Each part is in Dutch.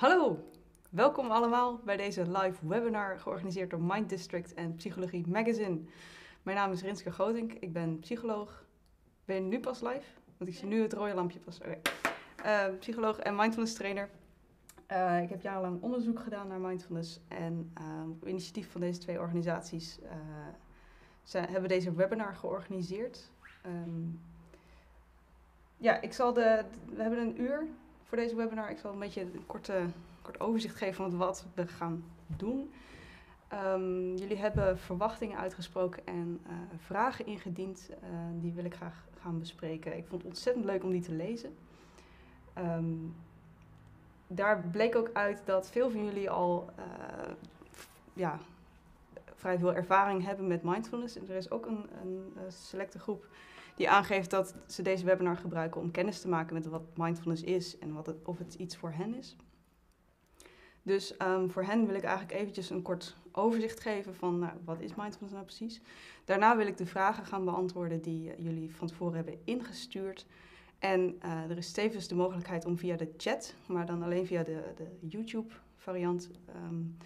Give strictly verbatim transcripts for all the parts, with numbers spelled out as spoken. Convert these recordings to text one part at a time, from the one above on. Hallo, welkom allemaal bij deze live webinar georganiseerd door Mind District en Psychologie Magazine. Mijn naam is Rinske Gotink, ik ben psycholoog. Ben je nu pas live? Want ik zie nu het rode lampje pas. Okay. Uh, psycholoog en mindfulness trainer. Uh, ik heb jarenlang onderzoek gedaan naar mindfulness en uh, op initiatief van deze twee organisaties uh, zijn, hebben we deze webinar georganiseerd. Um, ja, ik zal de, we hebben een uur voor deze webinar. Ik zal een beetje een korte, kort overzicht geven van wat we gaan doen. Um, jullie hebben verwachtingen uitgesproken en uh, vragen ingediend. Uh, die wil ik graag gaan bespreken. Ik vond het ontzettend leuk om die te lezen. Um, daar bleek ook uit dat veel van jullie al uh, ja, vrij veel ervaring hebben met mindfulness. En er is ook een, een selecte groep die aangeeft dat ze deze webinar gebruiken om kennis te maken met wat mindfulness is en wat het, of het iets voor hen is. Dus um, voor hen wil ik eigenlijk eventjes een kort overzicht geven van nou, wat is mindfulness nou precies. Daarna wil ik de vragen gaan beantwoorden die uh, jullie van tevoren hebben ingestuurd. En uh, er is tevens de mogelijkheid om via de chat, maar dan alleen via de, de YouTube-variant, um,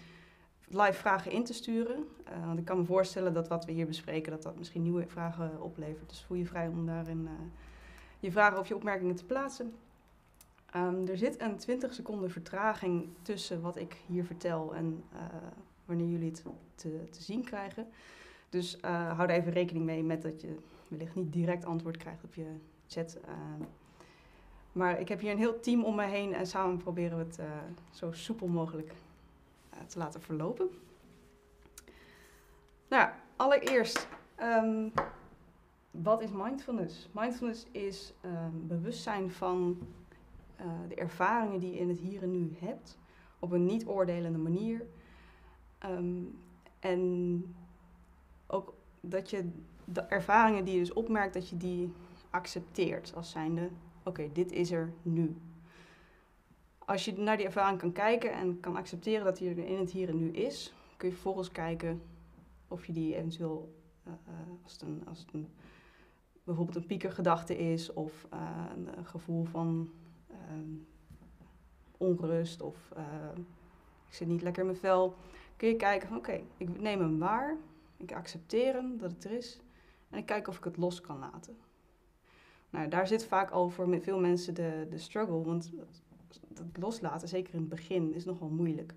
live vragen in te sturen. Uh, want ik kan me voorstellen dat wat we hier bespreken, dat dat misschien nieuwe vragen oplevert. Dus voel je vrij om daarin uh, je vragen of je opmerkingen te plaatsen. Um, er zit een twintig seconden vertraging tussen wat ik hier vertel en uh, wanneer jullie het te, te zien krijgen. Dus uh, hou daar even rekening mee met dat je wellicht niet direct antwoord krijgt op je chat. Uh, maar ik heb hier een heel team om me heen en samen proberen we het uh, zo soepel mogelijk uh, te laten verlopen. Nou, allereerst, um, wat is mindfulness? Mindfulness is uh, bewustzijn van uh, de ervaringen die je in het hier en nu hebt, op een niet oordelende manier. Um, en ook dat je de ervaringen die je dus opmerkt, dat je die accepteert als zijnde, oké, okay, dit is er nu. Als je naar die ervaring kan kijken en kan accepteren dat die er in het hier en nu is, kun je vervolgens kijken of je die eventueel, uh, als het, een, als het een, bijvoorbeeld een piekergedachte is of uh, een, een gevoel van uh, onrust of uh, ik zit niet lekker in mijn vel, kun je kijken van oké, okay, ik neem hem waar, ik accepteer hem dat het er is en ik kijk of ik het los kan laten. Nou, daar zit vaak al voor veel mensen de, de struggle, want dat loslaten, zeker in het begin, is nogal moeilijk.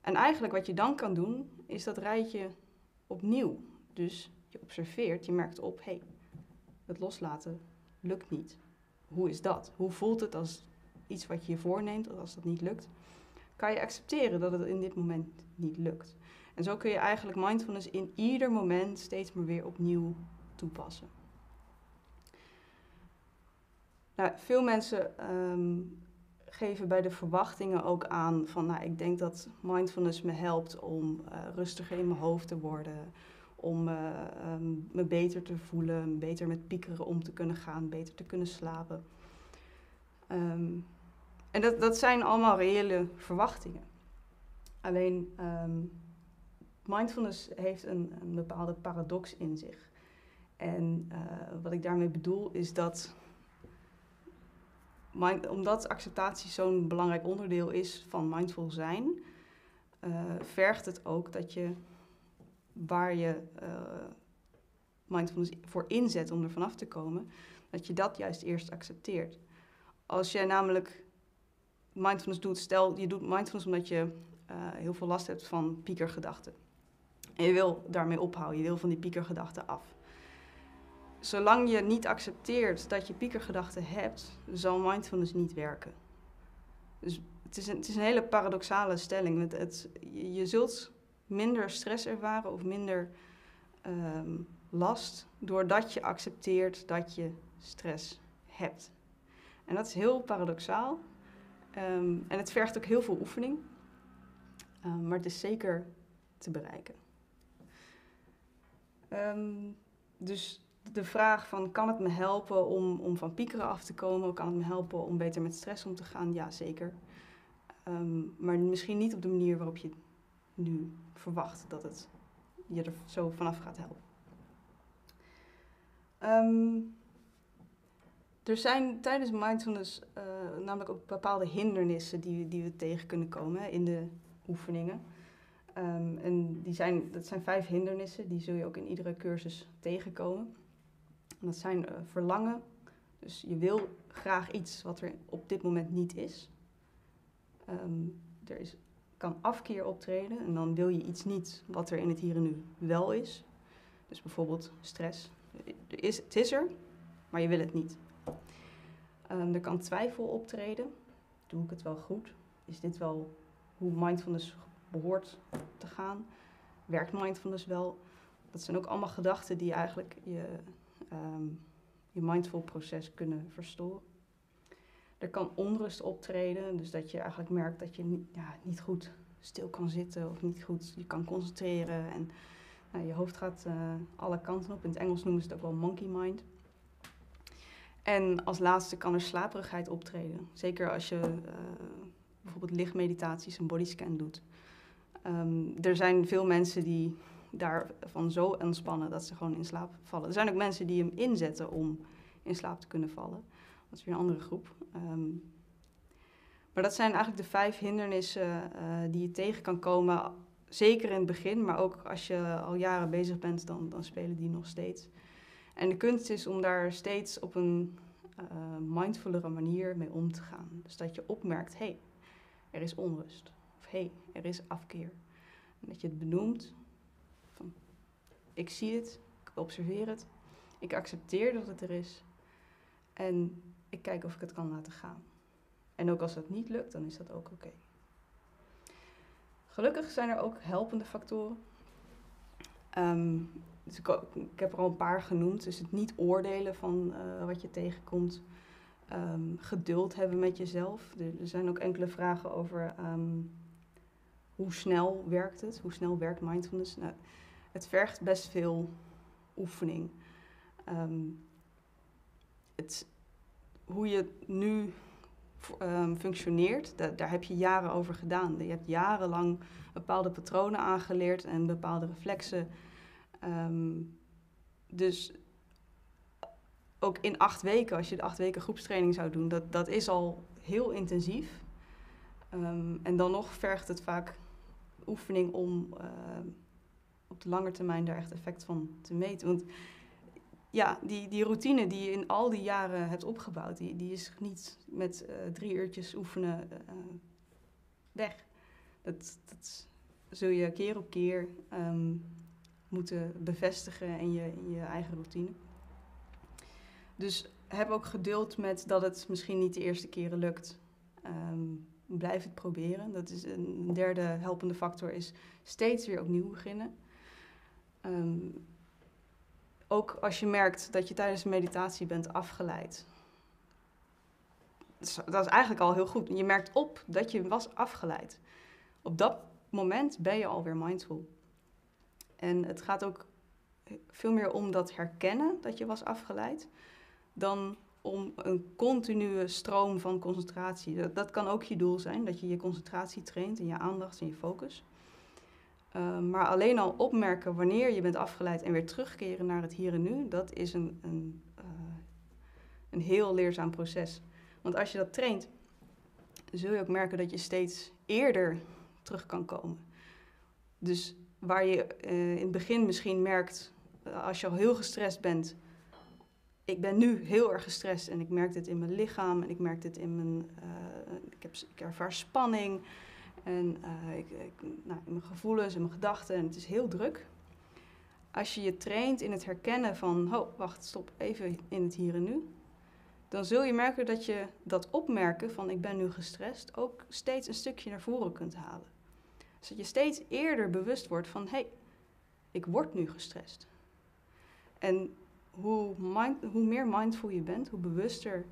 En eigenlijk wat je dan kan doen, is dat rijtje opnieuw. Dus je observeert, je merkt op, hé, hey, het loslaten lukt niet. Hoe is dat? Hoe voelt het als iets wat je je voorneemt, als dat niet lukt? Kan je accepteren dat het in dit moment niet lukt? En zo kun je eigenlijk mindfulness in ieder moment steeds maar weer opnieuw toepassen. Nou, veel mensen um, geven bij de verwachtingen ook aan van, nou, ik denk dat mindfulness me helpt om uh, rustiger in mijn hoofd te worden, om uh, um, me beter te voelen, beter met piekeren om te kunnen gaan, beter te kunnen slapen. Um, en dat, dat zijn allemaal reële verwachtingen. Alleen um, mindfulness heeft een, een bepaalde paradox in zich. En uh, wat ik daarmee bedoel is dat, Mind, omdat acceptatie zo'n belangrijk onderdeel is van mindful zijn, uh, vergt het ook dat je waar je uh, mindfulness voor inzet om er vanaf te komen, dat je dat juist eerst accepteert. Als jij namelijk mindfulness doet, stel je doet mindfulness omdat je uh, heel veel last hebt van piekergedachten. En je wil daarmee ophouden, je wil van die piekergedachten af. Zolang je niet accepteert dat je piekergedachten hebt, zal mindfulness niet werken. Dus het is een, het is een hele paradoxale stelling. Het, het, je zult minder stress ervaren of minder um, last doordat je accepteert dat je stress hebt. En dat is heel paradoxaal. Um, en het vergt ook heel veel oefening. Um, maar het is zeker te bereiken. Um, dus... De vraag van, kan het me helpen om, om van piekeren af te komen? Kan het me helpen om beter met stress om te gaan? Ja, zeker. Um, maar misschien niet op de manier waarop je nu verwacht dat het je er zo vanaf gaat helpen. Um, Er zijn tijdens mindfulness uh, namelijk ook bepaalde hindernissen die, die we tegen kunnen komen in de oefeningen. Um, en die zijn, dat zijn vijf hindernissen, die zul je ook in iedere cursus tegenkomen. En dat zijn uh, verlangen, dus je wil graag iets wat er op dit moment niet is. Um, er is, kan afkeer optreden en dan wil je iets niet wat er in het hier en nu wel is. Dus bijvoorbeeld stress. Er is, het is er, maar je wil het niet. Um, er kan twijfel optreden. Doe ik het wel goed? Is dit wel hoe mindfulness behoort te gaan? Werkt mindfulness wel? Dat zijn ook allemaal gedachten die eigenlijk je, um, je mindful proces kunnen verstoren. Er kan onrust optreden, dus dat je eigenlijk merkt dat je niet, ja, niet goed stil kan zitten of niet goed je kan concentreren. En nou, je hoofd gaat uh, alle kanten op. In het Engels noemen ze het ook wel monkey mind. En als laatste kan er slaperigheid optreden. Zeker als je uh, bijvoorbeeld lichtmeditaties en bodyscan doet. Um, er zijn veel mensen die daarvan zo ontspannen dat ze gewoon in slaap vallen. Er zijn ook mensen die hem inzetten om in slaap te kunnen vallen. Dat is weer een andere groep. Um, maar dat zijn eigenlijk de vijf hindernissen uh, die je tegen kan komen. Zeker in het begin, maar ook als je al jaren bezig bent, dan, dan spelen die nog steeds. En de kunst is om daar steeds op een uh, mindfullere manier mee om te gaan. Dus dat je opmerkt, hé, hey, er is onrust. Of hé, hey, er is afkeer. En dat je het benoemt. Van, ik zie het, ik observeer het. Ik accepteer dat het er is. En ik kijk of ik het kan laten gaan. En ook als dat niet lukt, dan is dat ook oké. Okay. Gelukkig zijn er ook helpende factoren. Um, dus ik, ik heb er al een paar genoemd. Dus het niet oordelen van uh, wat je tegenkomt. Um, geduld hebben met jezelf. Er, er zijn ook enkele vragen over um, hoe snel werkt het? Hoe snel werkt mindfulness? Nou, het vergt best veel oefening. Um, Het, hoe je nu um, functioneert, da daar heb je jaren over gedaan. Je hebt jarenlang bepaalde patronen aangeleerd en bepaalde reflexen. Um, dus ook in acht weken, als je de acht weken groepstraining zou doen, dat, dat is al heel intensief. Um, en dan nog vergt het vaak oefening om uh, op de lange termijn daar echt effect van te meten. Want, ja, die, die routine die je in al die jaren hebt opgebouwd, die, die is niet met uh, drie uurtjes oefenen uh, weg. Dat, dat zul je keer op keer um, moeten bevestigen in je, in je eigen routine. Dus heb ook geduld met dat het misschien niet de eerste keren lukt. Um, blijf het proberen. Dat is een derde helpende factor, is steeds weer opnieuw beginnen. Um, Ook als je merkt dat je tijdens de meditatie bent afgeleid. Dat is eigenlijk al heel goed. Je merkt op dat je was afgeleid. Op dat moment ben je alweer mindful. En het gaat ook veel meer om dat herkennen dat je was afgeleid, dan om een continue stroom van concentratie. Dat, dat kan ook je doel zijn, dat je je concentratie traint en je aandacht en je focus. Uh, maar alleen al opmerken wanneer je bent afgeleid en weer terugkeren naar het hier en nu, dat is een, een, uh, een heel leerzaam proces. Want als je dat traint, zul je ook merken dat je steeds eerder terug kan komen. Dus waar je uh, in het begin misschien merkt, uh, als je al heel gestrest bent, ik ben nu heel erg gestrest en ik merk dit in mijn lichaam en ik merk dit in mijn, uh, ik, heb, ik ervaar spanning. En uh, ik, ik, nou, mijn gevoelens en mijn gedachten, en het is heel druk. Als je je traint in het herkennen van, oh, wacht, stop, even in het hier en nu. Dan zul je merken dat je dat opmerken van, ik ben nu gestrest, ook steeds een stukje naar voren kunt halen. Zodat je steeds eerder bewust wordt van, hé, hey, ik word nu gestrest. En hoe, mind, hoe meer mindful je bent, hoe bewuster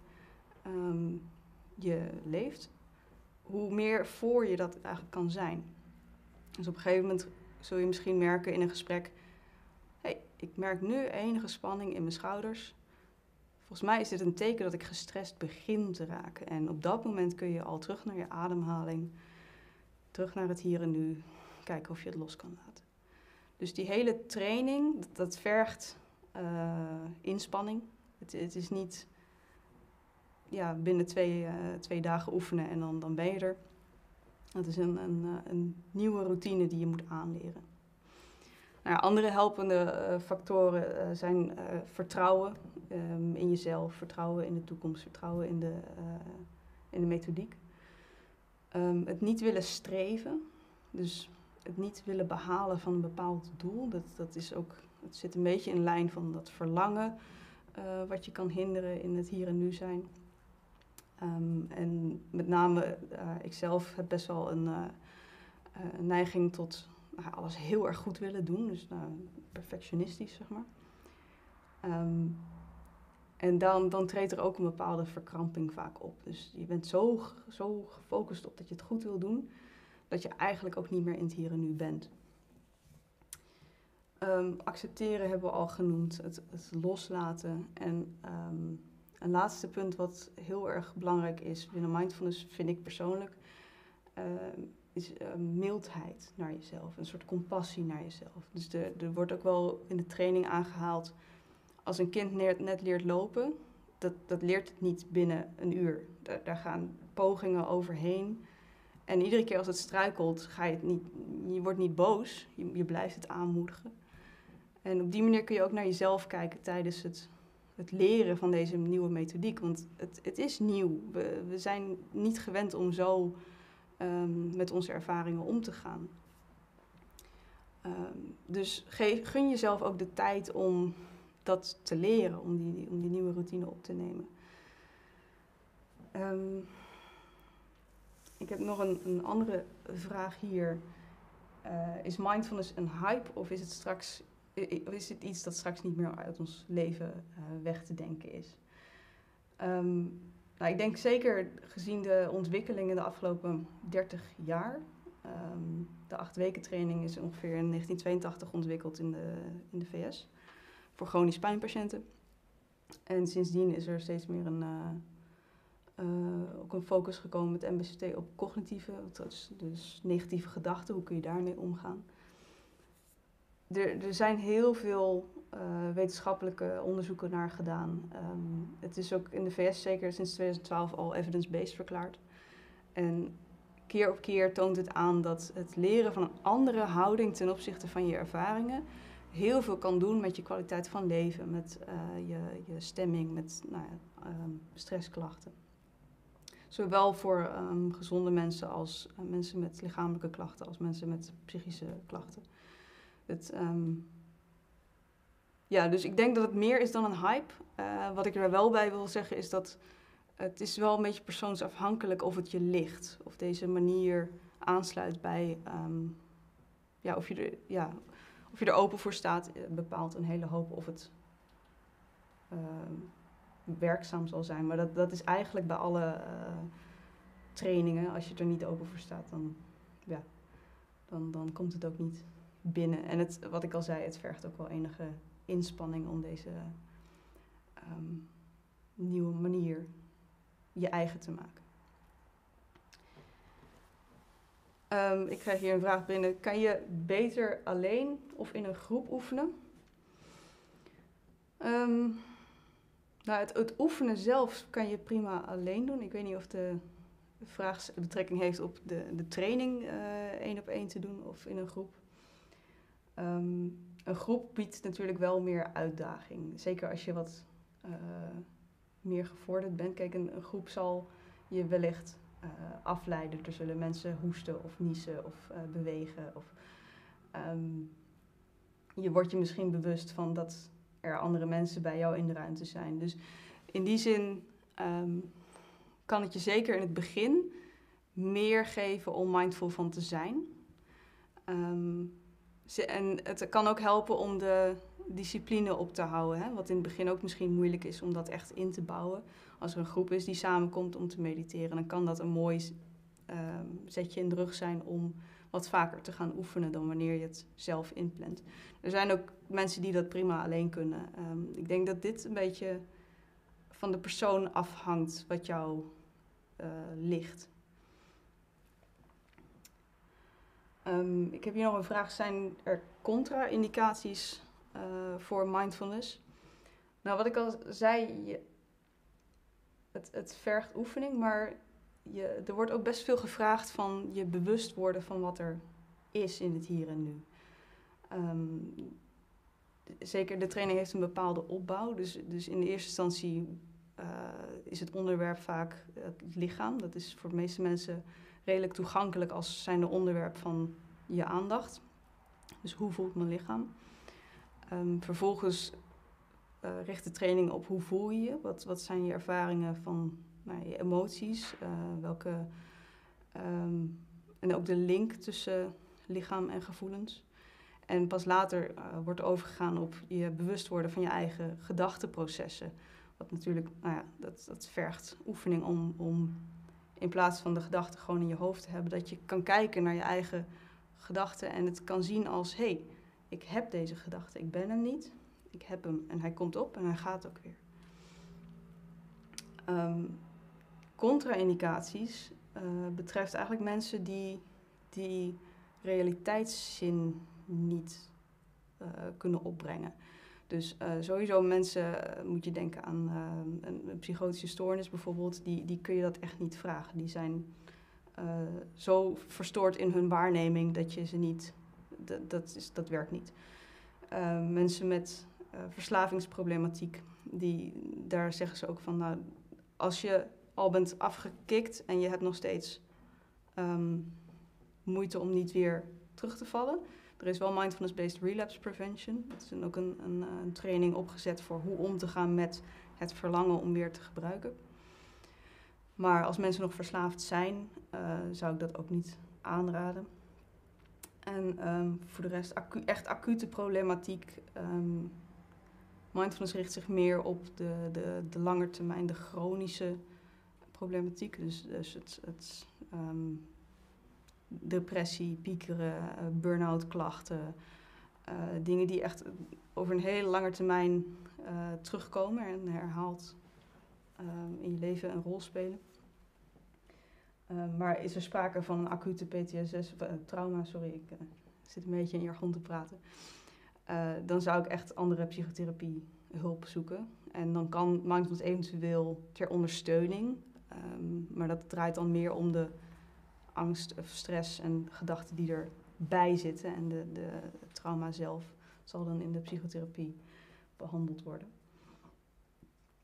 um, je leeft, hoe meer voor je dat eigenlijk kan zijn. Dus op een gegeven moment zul je misschien merken in een gesprek, hey, ik merk nu enige spanning in mijn schouders. Volgens mij is dit een teken dat ik gestrest begin te raken. En op dat moment kun je al terug naar je ademhaling, terug naar het hier en nu, kijken of je het los kan laten. Dus die hele training, dat, dat vergt uh, inspanning. Het, het is niet ja, binnen twee, uh, twee dagen oefenen en dan, dan ben je er. Dat is een, een, een nieuwe routine die je moet aanleren. Nou, andere helpende uh, factoren uh, zijn uh, vertrouwen um, in jezelf, vertrouwen in de toekomst, vertrouwen in de, uh, in de methodiek. Um, het niet willen streven, dus het niet willen behalen van een bepaald doel, dat, dat is ook, het zit een beetje in lijn van dat verlangen uh, wat je kan hinderen in het hier en nu zijn. Um, en met name, uh, ik zelf heb best wel een uh, uh, neiging tot uh, alles heel erg goed willen doen, dus uh, perfectionistisch, zeg maar. Um, en dan, dan treedt er ook een bepaalde verkramping vaak op. Dus je bent zo, zo gefocust op dat je het goed wil doen, dat je eigenlijk ook niet meer in het hier en nu bent. Um, accepteren hebben we al genoemd, het, het loslaten. En um, een laatste punt wat heel erg belangrijk is binnen mindfulness, vind ik persoonlijk, uh, is uh, mildheid naar jezelf, een soort compassie naar jezelf. Dus de, er wordt ook wel in de training aangehaald, als een kind neert, net leert lopen, dat, dat leert het niet binnen een uur. Daar, daar gaan pogingen overheen. En iedere keer als het struikelt, ga je, het niet, je wordt niet boos, je, je blijft het aanmoedigen. En op die manier kun je ook naar jezelf kijken tijdens het, het leren van deze nieuwe methodiek. Want het, het is nieuw. We, we zijn niet gewend om zo um, met onze ervaringen om te gaan. Um, dus geef, gun jezelf ook de tijd om dat te leren, om die, om die nieuwe routine op te nemen. Um, Ik heb nog een, een andere vraag hier. Uh, is mindfulness een hype of is het, straks, is het iets dat straks niet meer uit ons leven uh, weg te denken is? Um, nou, ik denk zeker gezien de ontwikkelingen de afgelopen dertig jaar. Um, de acht weken training is ongeveer in negentien tweeëntachtig ontwikkeld in de, in de V S. Voor chronisch pijnpatiënten. En sindsdien is er steeds meer een... Uh, Uh, ook een focus gekomen met M B C T op cognitieve, dus, dus negatieve gedachten, hoe kun je daarmee omgaan. Er, er zijn heel veel uh, wetenschappelijke onderzoeken naar gedaan. Um, het is ook in de V S zeker sinds tweeduizend twaalf al evidence-based verklaard. En keer op keer toont het aan dat het leren van een andere houding ten opzichte van je ervaringen heel veel kan doen met je kwaliteit van leven, met uh, je, je stemming, met nou ja, um, stressklachten. Zowel voor um, gezonde mensen als uh, mensen met lichamelijke klachten, als mensen met psychische klachten. Het, um, ja, dus ik denk dat het meer is dan een hype. Uh, wat ik er wel bij wil zeggen is dat het is wel een beetje persoonsafhankelijk of het je ligt. Of deze manier aansluit bij, um, ja, of je er, ja, of je er open voor staat, bepaalt een hele hoop of het... Uh, werkzaam zal zijn. Maar dat, dat is eigenlijk bij alle uh, trainingen, als je er niet open voor staat, dan, ja, dan, dan komt het ook niet binnen. En het, wat ik al zei, het vergt ook wel enige inspanning om deze um, nieuwe manier je eigen te maken. Um, ik krijg hier een vraag binnen. Kan je beter alleen of in een groep oefenen? Um, Nou, het, het oefenen zelf kan je prima alleen doen. Ik weet niet of de vraag betrekking heeft op de, de training uh, één op één te doen of in een groep. Um, een groep biedt natuurlijk wel meer uitdaging. Zeker als je wat uh, meer gevorderd bent. Kijk, een, een groep zal je wellicht uh, afleiden. Er zullen mensen hoesten of niezen of uh, bewegen. Of, um, je wordt je misschien bewust van dat... er andere mensen bij jou in de ruimte zijn. Dus in die zin um, kan het je zeker in het begin meer geven om mindful van te zijn. Um, ze, en het kan ook helpen om de discipline op te houden. Hè? Wat in het begin ook misschien moeilijk is om dat echt in te bouwen. Als er een groep is die samenkomt om te mediteren, dan kan dat een mooi um, zetje in de rug zijn om... wat vaker te gaan oefenen dan wanneer je het zelf inplant. Er zijn ook mensen die dat prima alleen kunnen. Um, ik denk dat dit een beetje van de persoon afhangt wat jou uh, ligt. Um, ik heb hier nog een vraag. Zijn er contra-indicaties uh, voor mindfulness? Nou, wat ik al zei... Je, het, het vergt oefening, maar je, er wordt ook best veel gevraagd van je bewust worden van wat er is in het hier en nu. Um, zeker de training heeft een bepaalde opbouw, dus, dus in de eerste instantie uh, is het onderwerp vaak het lichaam. Dat is voor de meeste mensen redelijk toegankelijk als zijnde onderwerp van je aandacht. Dus hoe voelt mijn lichaam? Um, vervolgens uh, richt de training op hoe voel je je? Wat, wat zijn je ervaringen van nou, je emoties? Uh, welke, um, en ook de link tussen lichaam en gevoelens. En pas later uh, wordt overgegaan op je bewust worden van je eigen gedachtenprocessen. Wat natuurlijk, nou ja, dat, dat vergt oefening om, om in plaats van de gedachten gewoon in je hoofd te hebben, dat je kan kijken naar je eigen gedachten en het kan zien als, hé, hey, ik heb deze gedachte, ik ben hem niet, ik heb hem en hij komt op en hij gaat ook weer. Um, Contra-indicaties uh, betreft eigenlijk mensen die die realiteitszin niet uh, kunnen opbrengen. Dus uh, sowieso mensen, uh, moet je denken aan uh, een, een psychotische stoornis bijvoorbeeld, die, die kun je dat echt niet vragen. Die zijn uh, zo verstoord in hun waarneming dat je ze niet, dat, is, dat werkt niet. Uh, mensen met uh, verslavingsproblematiek, die, daar zeggen ze ook van, nou, als je al bent afgekikt en je hebt nog steeds um, moeite om niet weer terug te vallen. Er is wel mindfulness-based relapse prevention. Dat is ook een, een, een training opgezet voor hoe om te gaan met het verlangen om weer te gebruiken. Maar als mensen nog verslaafd zijn, uh, zou ik dat ook niet aanraden. En um, voor de rest acu echt acute problematiek. Um, mindfulness richt zich meer op de, de, de lange termijn, de chronische problematiek. Dus, dus het... het um, depressie, piekeren, burn-out klachten. Uh, dingen die echt over een hele lange termijn uh, terugkomen en herhaald uh, in je leven een rol spelen. Uh, maar is er sprake van een acute P T S S, uh, trauma, sorry, ik uh, zit een beetje in jargon te praten. Uh, dan zou ik echt andere psychotherapie hulp zoeken. En dan kan mindfulness eventueel ter ondersteuning. Um, maar dat draait dan meer om de angst of stress en gedachten die erbij zitten. En de, de het trauma zelf zal dan in de psychotherapie behandeld worden.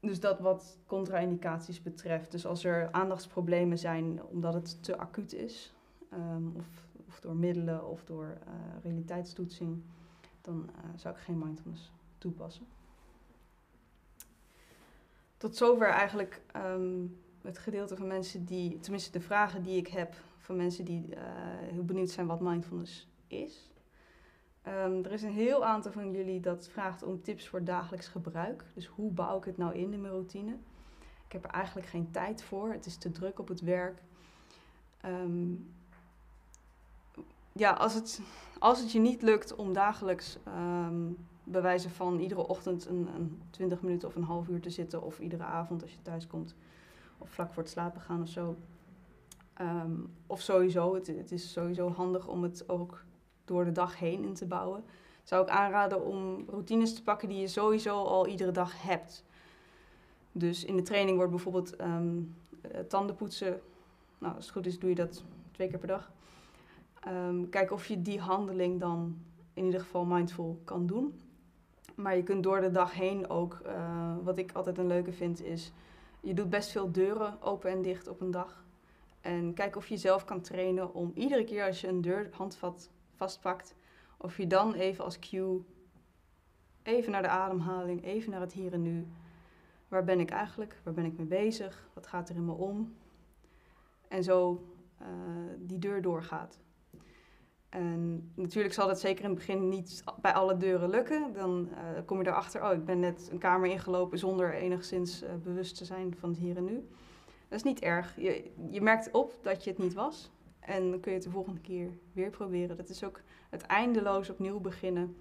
Dus dat wat contra-indicaties betreft. Dus als er aandachtsproblemen zijn omdat het te acuut is. Um, of, of door middelen of door uh, realiteitstoetsing. Dan uh, zou ik geen mindfulness toepassen. Tot zover eigenlijk um, het gedeelte van mensen die, tenminste de vragen die ik heb van mensen die uh, heel benieuwd zijn wat mindfulness is. Um, er is een heel aantal van jullie dat vraagt om tips voor dagelijks gebruik. Dus hoe bouw ik het nou in in mijn routine? Ik heb er eigenlijk geen tijd voor. Het is te druk op het werk. Um, ja, als het, als het je niet lukt om dagelijks um, bij wijze van iedere ochtend een, een twintig minuten of een half uur te zitten, of iedere avond als je thuis komt, of vlak voor het slapen gaan of zo. Um, of sowieso, het, het is sowieso handig om het ook door de dag heen in te bouwen. Zou ik aanraden om routines te pakken die je sowieso al iedere dag hebt. Dus in de training wordt bijvoorbeeld um, tanden poetsen. Nou, als het goed is doe je dat twee keer per dag. Um, kijk of je die handeling dan in ieder geval mindful kan doen. Maar je kunt door de dag heen ook, uh, wat ik altijd een leuke vind is, je doet best veel deuren open en dicht op een dag. En kijk of je zelf kan trainen om iedere keer als je een deur handvat vastpakt, of je dan even als cue, even naar de ademhaling, even naar het hier en nu. Waar ben ik eigenlijk? Waar ben ik mee bezig? Wat gaat er in me om? En zo uh, die deur doorgaat. En natuurlijk zal dat zeker in het begin niet bij alle deuren lukken. Dan uh, kom je erachter, oh, ik ben net een kamer ingelopen zonder enigszins uh, bewust te zijn van het hier en nu. Dat is niet erg. Je, je merkt op dat je het niet was. En dan kun je het de volgende keer weer proberen. Dat is ook het eindeloos opnieuw beginnen.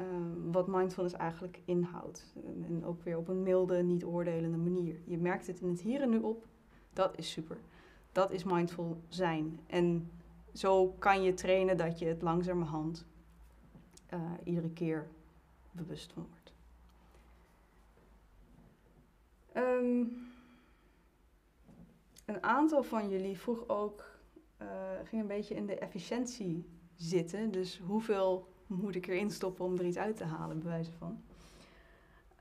Uh, wat mindfulness eigenlijk inhoudt. En, en ook weer op een milde, niet oordelende manier. Je merkt het in het hier en nu op. Dat is super. Dat is mindful zijn. En zo kan je trainen dat je het langzamerhand uh, iedere keer bewust van wordt. Um, een aantal van jullie vroeg ook, uh, ging een beetje in de efficiëntie zitten. Dus hoeveel moet ik erin stoppen om er iets uit te halen, bij wijze van.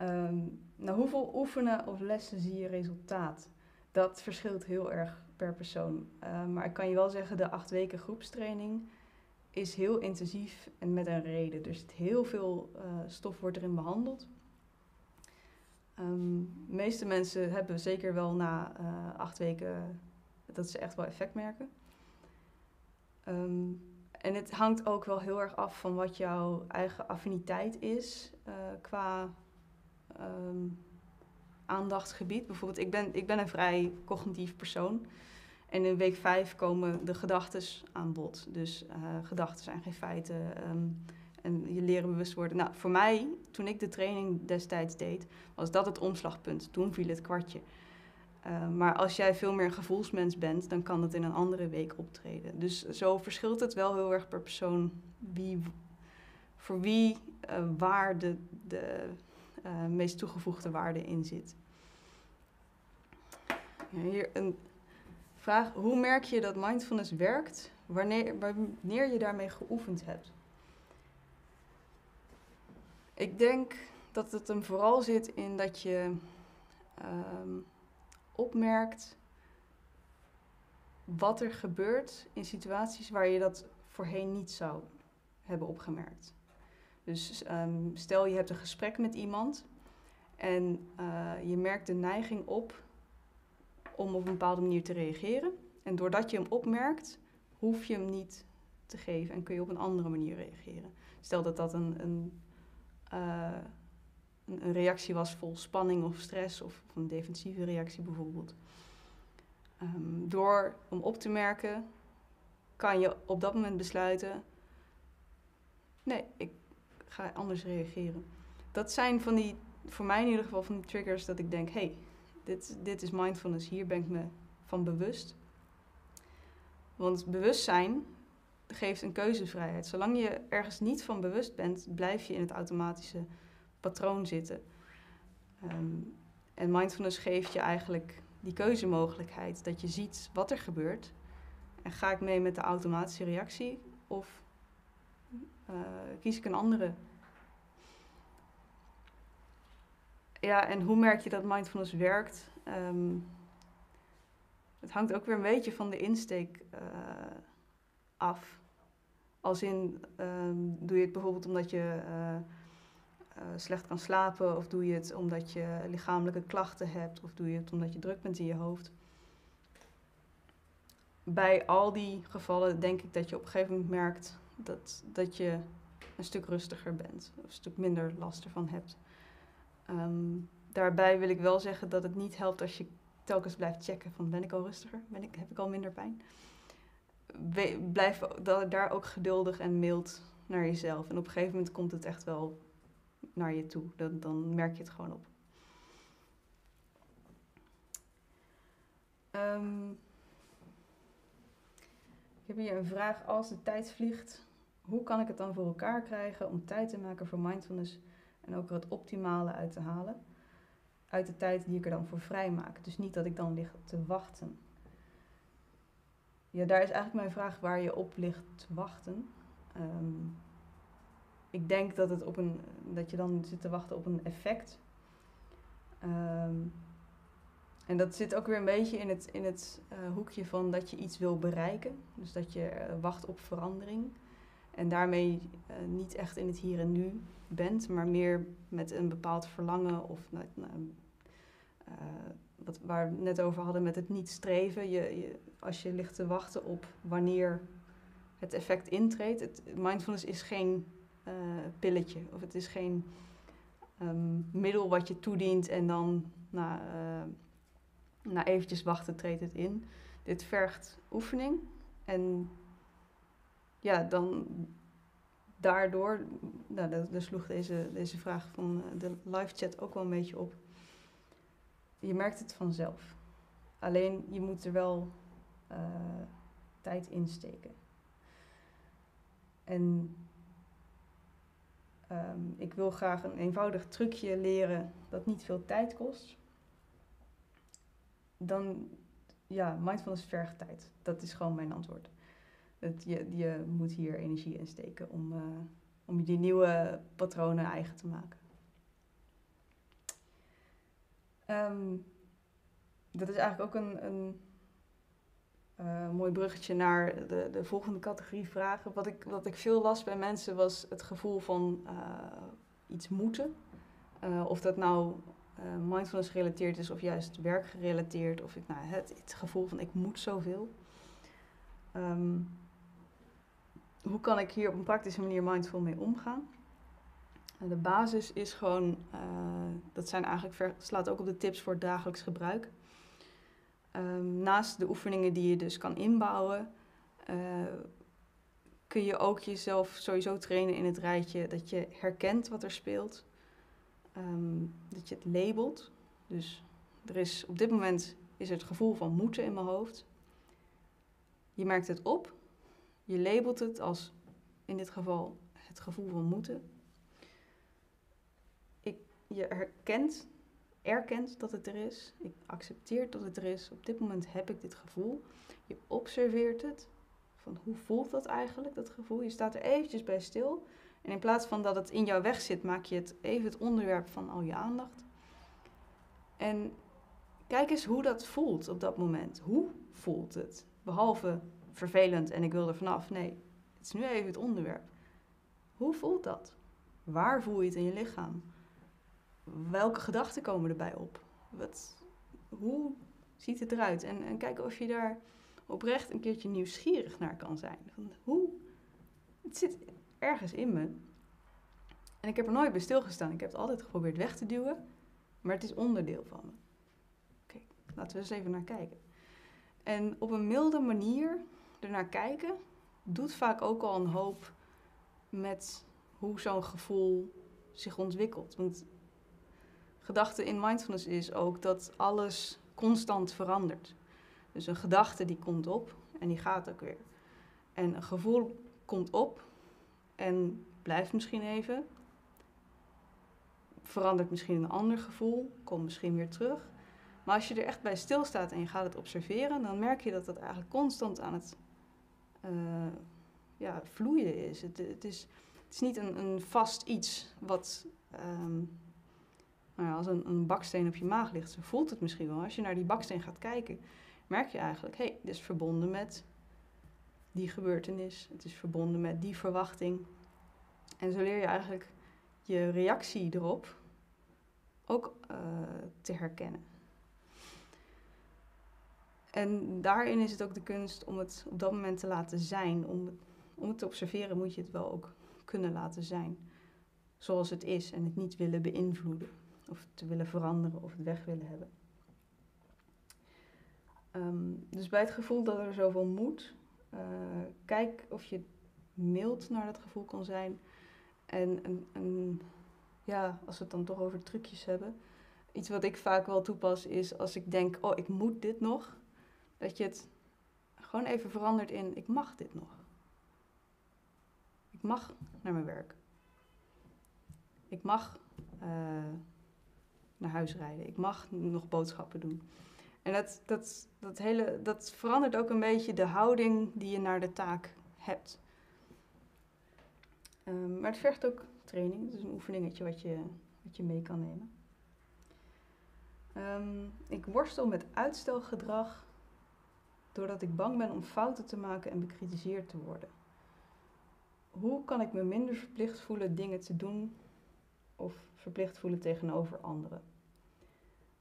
Um, nou, hoeveel oefenen of lessen zie je resultaat? Dat verschilt heel erg per persoon. Uh, maar ik kan je wel zeggen, de acht weken groepstraining is heel intensief en met een reden. Dus heel veel uh, stof wordt erin behandeld. Um, de meeste mensen hebben zeker wel na uh, acht weken dat ze echt wel effect merken. Um, en het hangt ook wel heel erg af van wat jouw eigen affiniteit is uh, qua um, aandachtsgebied. Bijvoorbeeld, ik ben, ik ben een vrij cognitief persoon. En in week vijf komen de gedachten aan bod. Dus uh, gedachten zijn geen feiten. Um, en je leren bewust worden. Nou, voor mij, toen ik de training destijds deed, was dat het omslagpunt. Toen viel het kwartje. Uh, maar als jij veel meer gevoelsmens bent, dan kan dat in een andere week optreden. Dus zo verschilt het wel heel erg per persoon wie, voor wie uh, waar de, de uh, meest toegevoegde waarde in zit. Ja, hier een vraag. Hoe merk je dat mindfulness werkt wanneer, wanneer je daarmee geoefend hebt? Ik denk dat het hem vooral zit in dat je um, opmerkt wat er gebeurt in situaties waar je dat voorheen niet zou hebben opgemerkt. Dus um, stel je hebt een gesprek met iemand en uh, je merkt de neiging op om op een bepaalde manier te reageren. En doordat je hem opmerkt, hoef je hem niet te geven en kun je op een andere manier reageren. Stel dat dat een... een Uh, een, een reactie was vol spanning of stress, of, of een defensieve reactie bijvoorbeeld. Um, door hem op te merken, kan je op dat moment besluiten, nee, ik ga anders reageren. Dat zijn van die, voor mij in ieder geval, van die triggers dat ik denk, hé, hey, dit, dit is mindfulness, hier ben ik me van bewust. Want bewustzijn geeft een keuzevrijheid. Zolang je ergens niet van bewust bent, blijf je in het automatische patroon zitten. Um, en mindfulness geeft je eigenlijk die keuzemogelijkheid, dat je ziet wat er gebeurt. En ga ik mee met de automatische reactie of uh, kies ik een andere? Ja, en hoe merk je dat mindfulness werkt? Um, het hangt ook weer een beetje van de insteek uh, af. Als in, um, doe je het bijvoorbeeld omdat je uh, uh, slecht kan slapen, of doe je het omdat je lichamelijke klachten hebt, of doe je het omdat je druk bent in je hoofd. Bij al die gevallen denk ik dat je op een gegeven moment merkt dat, dat je een stuk rustiger bent, of een stuk minder last ervan hebt. Um, daarbij wil ik wel zeggen dat het niet helpt als je telkens blijft checken van ben ik al rustiger, ben ik, heb ik al minder pijn. We, blijf daar ook geduldig en mild naar jezelf. En op een gegeven moment komt het echt wel naar je toe. Dan, dan merk je het gewoon op. Um, ik heb hier een vraag. Als de tijd vliegt, hoe kan ik het dan voor elkaar krijgen om tijd te maken voor mindfulness en ook er het optimale uit te halen? Uit de tijd die ik er dan voor vrij maak. Dus niet dat ik dan lig te wachten. Ja, daar is eigenlijk mijn vraag waar je op ligt te wachten. Um, ik denk dat, het op een, dat je dan zit te wachten op een effect. Um, en dat zit ook weer een beetje in het, in het uh, hoekje van dat je iets wil bereiken. Dus dat je uh, wacht op verandering. En daarmee uh, niet echt in het hier en nu bent, maar meer met een bepaald verlangen of... Nou, nou, uh, Wat, waar we het net over hadden met het niet streven. Je, je, als je ligt te wachten op wanneer het effect intreedt. Het, mindfulness is geen uh, pilletje. Of het is geen um, middel wat je toedient en dan na, uh, na eventjes wachten treedt het in. Dit vergt oefening. En ja, dan daardoor... Nou, daar, daar sloeg deze, deze vraag van de live chat ook wel een beetje op. Je merkt het vanzelf. Alleen je moet er wel uh, tijd in steken. En um, ik wil graag een eenvoudig trucje leren dat niet veel tijd kost. Dan, ja, mindfulness vergt tijd. Dat is gewoon mijn antwoord. Dat je, je moet hier energie in steken om, uh, om die nieuwe patronen eigen te maken. Um, dat is eigenlijk ook een, een uh, mooi bruggetje naar de, de volgende categorie vragen. Wat ik, wat ik veel las bij mensen was het gevoel van uh, iets moeten. Uh, of dat nou uh, mindfulness gerelateerd is of juist werk gerelateerd. Of ik, nou, het, het gevoel van ik moet zoveel. Um, hoe kan ik hier op een praktische manier mindful mee omgaan? De basis is gewoon, uh, dat zijn eigenlijk ver, slaat ook op de tips voor het dagelijks gebruik. Um, naast de oefeningen die je dus kan inbouwen, uh, kun je ook jezelf sowieso trainen in het rijtje dat je herkent wat er speelt. Um, dat je het labelt. Dus er is, op dit moment is er het gevoel van moeten in mijn hoofd. Je merkt het op. Je labelt het als, in dit geval, het gevoel van moeten. Je herkent, erkent dat het er is. Ik accepteer dat het er is. Op dit moment heb ik dit gevoel. Je observeert het. Van hoe voelt dat eigenlijk, dat gevoel? Je staat er eventjes bij stil. En in plaats van dat het in jouw weg zit, maak je het even het onderwerp van al je aandacht. En kijk eens hoe dat voelt op dat moment. Hoe voelt het? Behalve vervelend en ik wil er vanaf. Nee, het is nu even het onderwerp. Hoe voelt dat? Waar voel je het in je lichaam? Welke gedachten komen erbij op? Wat, hoe ziet het eruit? En, en kijken of je daar oprecht een keertje nieuwsgierig naar kan zijn. Van hoe? Het zit ergens in me. En ik heb er nooit bij stilgestaan. Ik heb het altijd geprobeerd weg te duwen. Maar het is onderdeel van me. Oké, laten we eens even naar kijken. En op een milde manier ernaar kijken doet vaak ook al een hoop met hoe zo'n gevoel zich ontwikkelt. Want gedachte in mindfulness is ook dat alles constant verandert. Dus een gedachte die komt op en die gaat ook weer. En een gevoel komt op en blijft misschien even. Verandert misschien een ander gevoel, komt misschien weer terug. Maar als je er echt bij stilstaat en je gaat het observeren, dan merk je dat dat eigenlijk constant aan het uh, ja, vloeien is. Het, het is. Het is niet een, een vast iets wat... Um, Nou ja, als een, een baksteen op je maag ligt, zo voelt het misschien wel. Als je naar die baksteen gaat kijken, merk je eigenlijk... hé, hey, dit is verbonden met die gebeurtenis. Het is verbonden met die verwachting. En zo leer je eigenlijk je reactie erop ook uh, te herkennen. En daarin is het ook de kunst om het op dat moment te laten zijn. Om, om het te observeren moet je het wel ook kunnen laten zijn. Zoals het is en het niet willen beïnvloeden. Of te willen veranderen of het weg willen hebben. Um, dus bij het gevoel dat er zoveel moet, uh, kijk of je mild naar dat gevoel kan zijn. En, en, en ja, als we het dan toch over trucjes hebben. Iets wat ik vaak wel toepas is als ik denk, oh ik moet dit nog. Dat je het gewoon even verandert in, ik mag dit nog. Ik mag naar mijn werk. Ik mag... Uh, naar huis rijden. Ik mag nog boodschappen doen. En dat, dat, dat, hele, dat verandert ook een beetje de houding die je naar de taak hebt. Um, maar het vergt ook training. Het is een oefeningetje wat je, wat je mee kan nemen. Um, ik worstel met uitstelgedrag doordat ik bang ben om fouten te maken en bekritiseerd te worden. Hoe kan ik me minder verplicht voelen dingen te doen of verplicht voelen tegenover anderen?